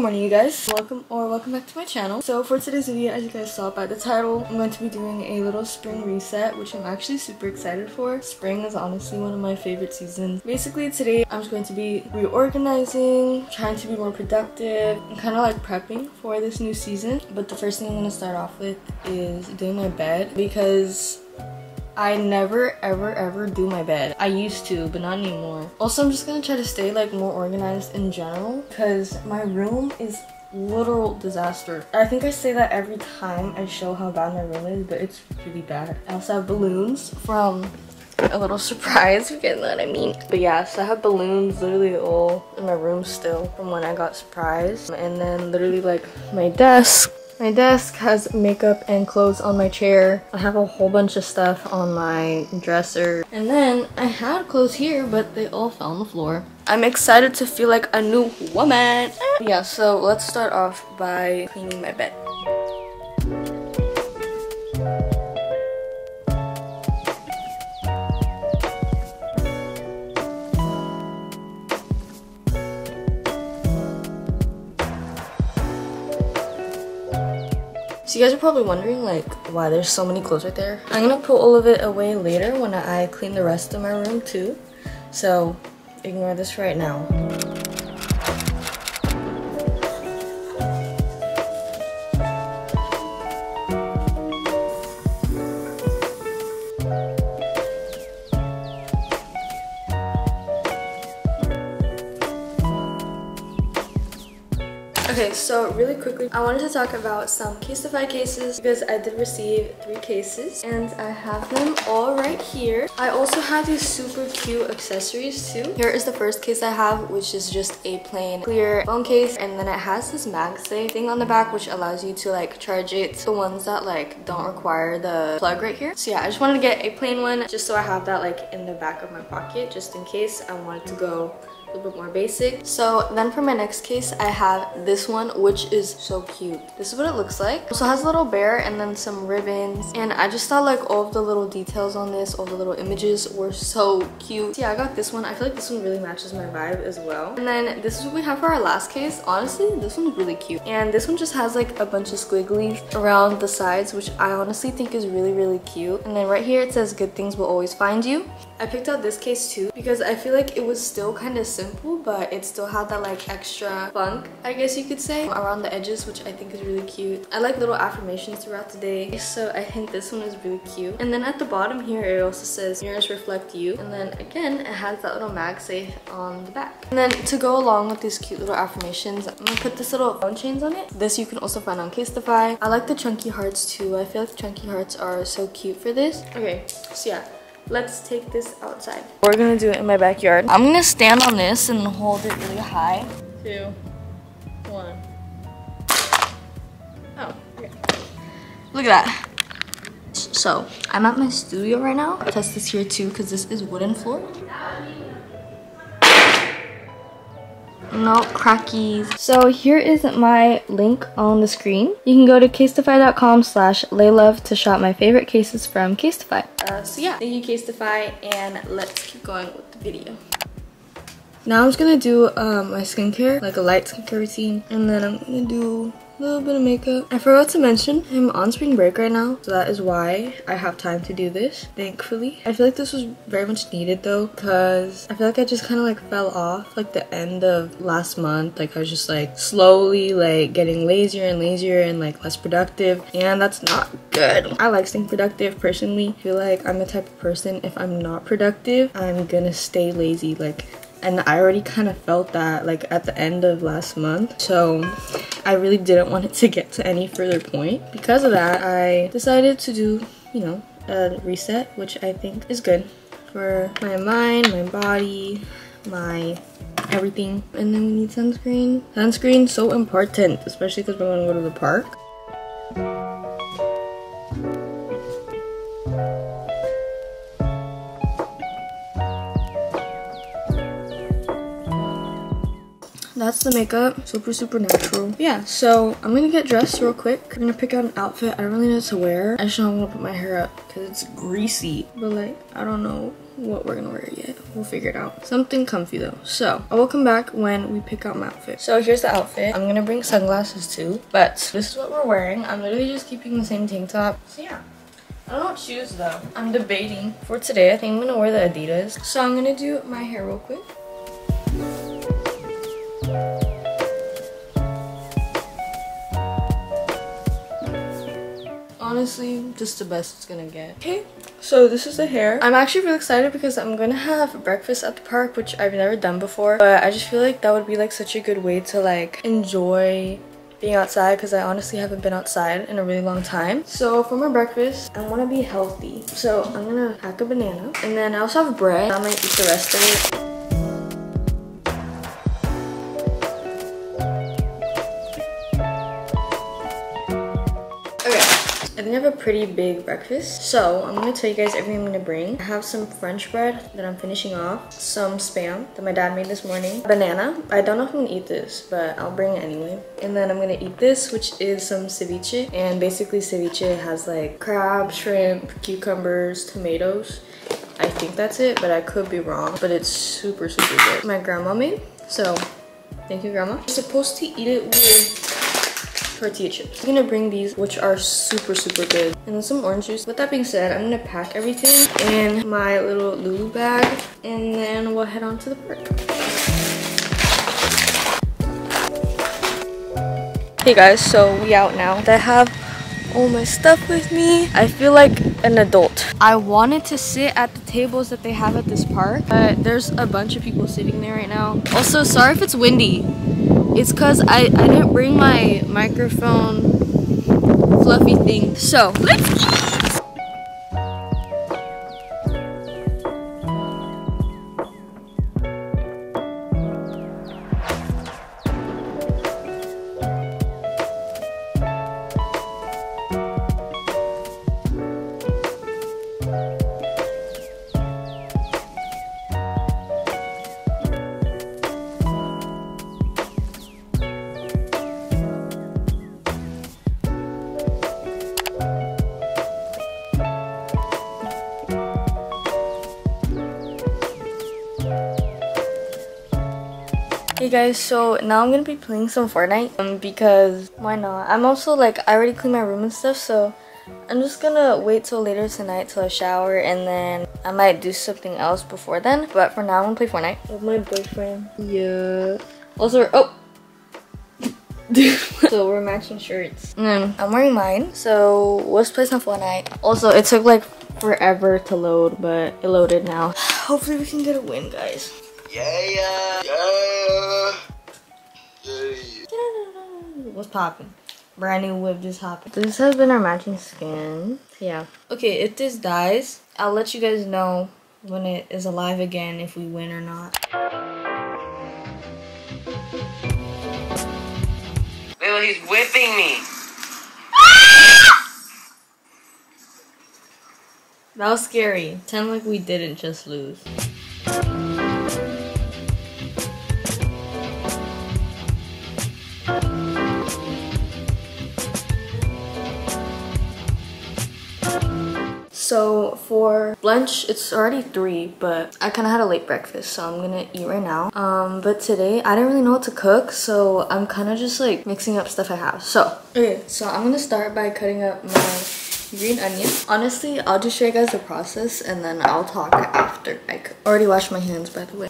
Good morning, you guys. Welcome back to my channel. So for today's video, as you guys saw by the title, I'm going to be doing a little spring reset, which I'm actually super excited for. Spring is honestly one of my favorite seasons. Basically, today I'm just going to be reorganizing, trying to be more productive, and kind of like prepping for this new season. But the first thing I'm going to start off with is doing my bed, because I never ever do my bed. I used to, but not anymore. Also, I'm just gonna try to stay like more organized in general, because my room is literal disaster. I think I say that every time I show how bad my room is, but it's really bad. I also have balloons from a little surprise, if you know what I mean. But yeah, so I have balloons literally all in my room still from when I got surprised. And then literally like my desk. My desk has makeup and clothes on my chair. I have a whole bunch of stuff on my dresser. And then I had clothes here, but they all fell on the floor. I'm excited to feel like a new woman. Yeah, so let's start off by cleaning my bed. So you guys are probably wondering like why there's so many clothes right there. I'm gonna put all of it away later when I clean the rest of my room too. So ignore this right now. Okay, so really quickly, I wanted to talk about some Casetify cases, because I did receive 3 cases and I have them all right here. I also have these super cute accessories too. Here is the first case I have, which is just a plain clear phone case, and then it has this MagSafe thing on the back, which allows you to like charge it. The ones that like don't require the plug right here. So yeah, I just wanted to get a plain one just so I have that like in the back of my pocket, just in case I wanted to go a little bit more basic. So then for my next case, I have this one, which is so cute. This is what it looks like. Also has a little bear and then some ribbons, and I just thought like all of the little details on this, all the little images were so cute. So yeah, I got this one. I feel like this one really matches my vibe as well. And then this is what we have for our last case. Honestly, this one's really cute, and this one just has like a bunch of squiggly around the sides, which I honestly think is really cute. And then right here it says, "Good things will always find you." I picked out this case too because I feel like it was still kind of simple, but it still had that like extra funk, I guess you could say, around the edges, which I think is really cute. I like little affirmations throughout the day, so I think this one is really cute. And then at the bottom here it also says, "Mirrors reflect you." And then again, it has that little MagSafe on the back. And then to go along with these cute little affirmations, I'm gonna put this little phone chains on it. This you can also find on Casetify. I like the chunky hearts too. I feel like chunky hearts are so cute for this. Okay, so yeah, let's take this outside. We're gonna do it in my backyard. I'm gonna stand on this and hold it really high. 2, 1. Oh, okay. Look at that. So, I'm at my studio right now. I'll test this here too, because this is wooden floor. No crackies. So here is my link on the screen. You can go to casetify.com/laylove to shop my favorite cases from Casetify. So yeah, thank you Casetify, and let's keep going with the video. Now I'm just gonna do my skincare, like a light skincare routine, and then I'm gonna do a little bit of makeup. I forgot to mention, I'm on spring break right now, so that is why I have time to do this, thankfully. I feel like this was very much needed though, because I feel like I just kind of like fell off like the end of last month. Like I was just like slowly like getting lazier and lazier and like less productive, and that's not good. I like staying productive personally. I feel like I'm the type of person, if I'm not productive, I'm gonna stay lazy, like, and I already kind of felt that like at the end of last month, so I really didn't want it to get to any further point. Because of that, I decided to do, you know, a reset, which I think is good for my mind, my body, my everything. And then we need sunscreen. Sunscreen, so important, especially because we want to go to the park. that's the makeup. Super, super natural. Yeah, so I'm gonna get dressed real quick. I'm gonna pick out an outfit. I don't really know what to wear. I just don't want to put my hair up because it's greasy. But like, I don't know what we're gonna wear yet. We'll figure it out. Something comfy though. So I will come back when we pick out my outfit. So here's the outfit. I'm gonna bring sunglasses too, but this is what we're wearing. I'm literally just keeping the same tank top. So yeah. I don't know what shoes though. I'm debating. For today, I think I'm gonna wear the Adidas. So I'm gonna do my hair real quick. Honestly, just the best it's gonna get. Okay, so this is the hair. I'm actually really excited because I'm gonna have breakfast at the park, which I've never done before. But I just feel like that would be like such a good way to like enjoy being outside, because I honestly haven't been outside in a really long time. So for my breakfast, I want to be healthy. So I'm gonna hack a banana, and then I also have bread. I'm gonna eat the rest of it. I think I have a pretty big breakfast. So I'm gonna tell you guys everything I'm gonna bring. I have some French bread that I'm finishing off, some Spam that my dad made this morning, banana. I don't know if I'm gonna eat this, but I'll bring it anyway. And then I'm gonna eat this, which is some ceviche. And basically ceviche has like crab, shrimp, cucumbers, tomatoes. I think that's it, but I could be wrong. But it's super, super good. My grandma made, so thank you, grandma. You're supposed to eat it with tortilla chips. I'm gonna bring these, which are super, super good. And then some orange juice. With that being said, I'm gonna pack everything in my little Lulu bag, and then we'll head on to the park. Hey guys, so we out now. I have all my stuff with me. I feel like an adult. I wanted to sit at the tables that they have at this park, but there's a bunch of people sitting there right now. Also, sorry if it's windy. It's because I didn't bring my microphone fluffy thing. So, let's eat! Hey guys, so now I'm gonna be playing some Fortnite because why not? I'm also like, I already cleaned my room and stuff, so I'm just gonna wait till later tonight till I shower, and then I might do something else before then. But for now, I'm gonna play Fortnite with my boyfriend. Yeah. Also, oh. So we're matching shirts. I'm wearing mine. So let's play some Fortnite. Also, it took like forever to load, but it loaded now. Hopefully, we can get a win, guys. Yeah. What's poppin'? Brand new whip just hopping. This has been our matching skin. Yeah. Okay, if this dies, I'll let you guys know when it is alive again if we win or not. Well, he's whipping me. That was scary. Pretend like we didn't just lose. So for lunch, it's already 3, but I kind of had a late breakfast, so I'm gonna eat right now. But today, I didn't really know what to cook, so I'm kind of just like mixing up stuff I have. So I'm gonna start by cutting up my green onion. Honestly, I'll just show you guys the process, and then I'll talk after I cook. Already washed my hands, by the way.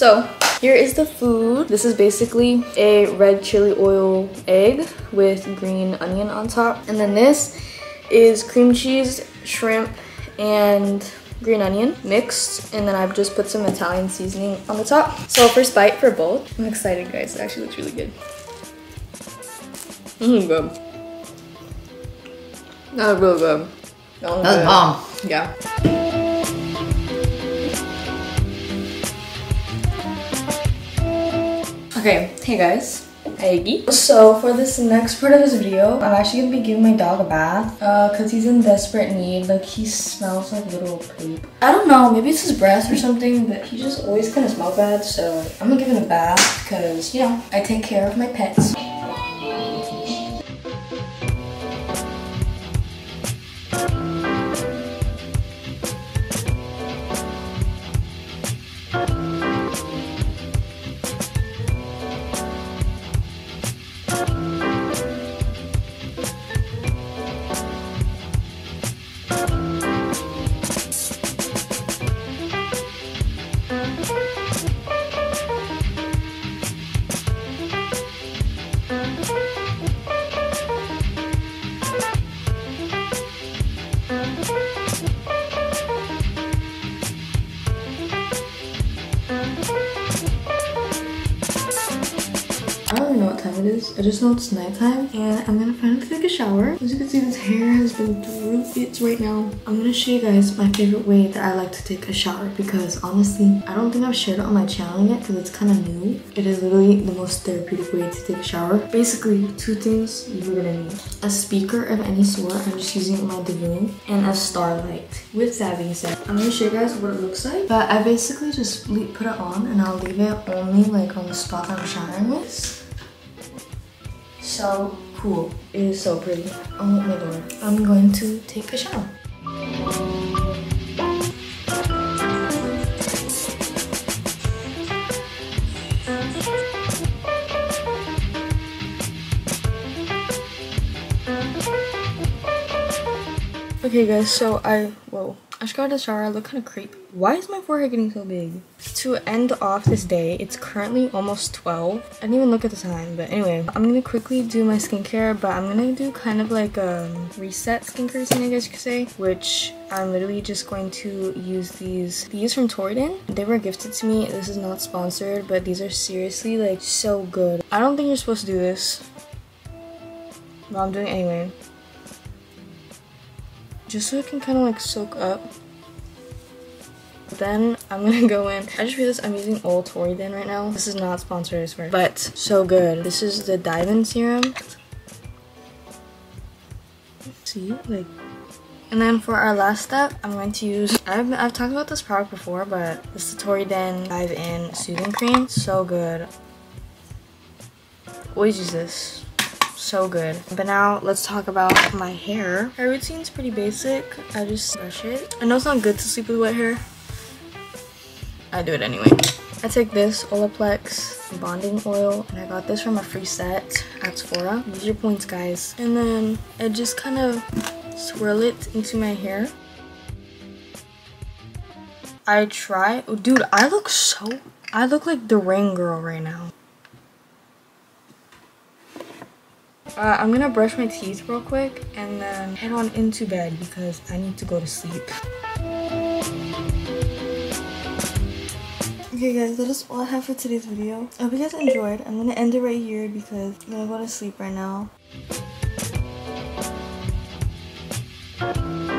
So here is the food. This is basically a red chili oil egg with green onion on top. And then this is cream cheese, shrimp, and green onion mixed. And then I've just put some Italian seasoning on the top. So first bite for both. I'm excited, guys. It actually looks really good. Good. That was really good. That was bomb. Yeah. Okay, hey guys. So for this next part of this video, I'm actually gonna be giving my dog a bath cause he's in desperate need. Like, he smells like little poop. I don't know, maybe it's his breath or something, but he just always kind of smells bad. So I'm gonna give him a bath cause, you know, I take care of my pets. It is. I just know it's nighttime and I'm gonna finally take a shower. As you can see, this hair has been through it right now. I'm gonna show you guys my favorite way that I like to take a shower because honestly, I don't think I've shared it on my channel yet because it's kind of new. It is literally the most therapeutic way to take a shower. Basically, two things you're gonna need: a speaker of any sort. I'm just using my Devoon, and a starlight. With that being said, I'm gonna show you guys what it looks like. But I basically just put it on and I'll leave it only like on the spot that I'm showering with. So cool. It is so pretty. Oh my god. I'm going to take a shower. Okay guys, so I just got out of the shower. I look kind of creepy. Why is my forehead getting so big? To end off this day, it's currently almost 12. I didn't even look at the time, but anyway. I'm gonna quickly do my skincare, but I'm gonna do kind of like a reset skincare routine, I guess you could say, which I'm literally just going to use these from Tory Den. They were gifted to me. This is not sponsored, but these are seriously like so good. I don't think you're supposed to do this, but I'm doing it anyway. Just so it can kind of like soak up. Then I'm gonna go in. I just realized I'm using old Tory Den right now. This is not sponsored, I swear. But so good. This is the Diamond Serum. See, like. And then for our last step, I'm going to use, I've talked about this product before, but this is the Tory Den Dive In Soothing Cream. So good. Always use this. So good. But now let's talk about my hair. My routine's pretty basic. I just brush it. I know it's not good to sleep with wet hair. I do it anyway. I take this Olaplex bonding oil, and I got this from a free set at Sephora. Use your points, guys. And then I just kind of swirl it into my hair. I try, oh, dude, I look like the Rain Girl right now. I'm gonna brush my teeth real quick and then head on into bed because I need to go to sleep. Okay guys, that is all I have for today's video. I hope you guys enjoyed. I'm gonna end it right here because I'm gonna go to sleep right now.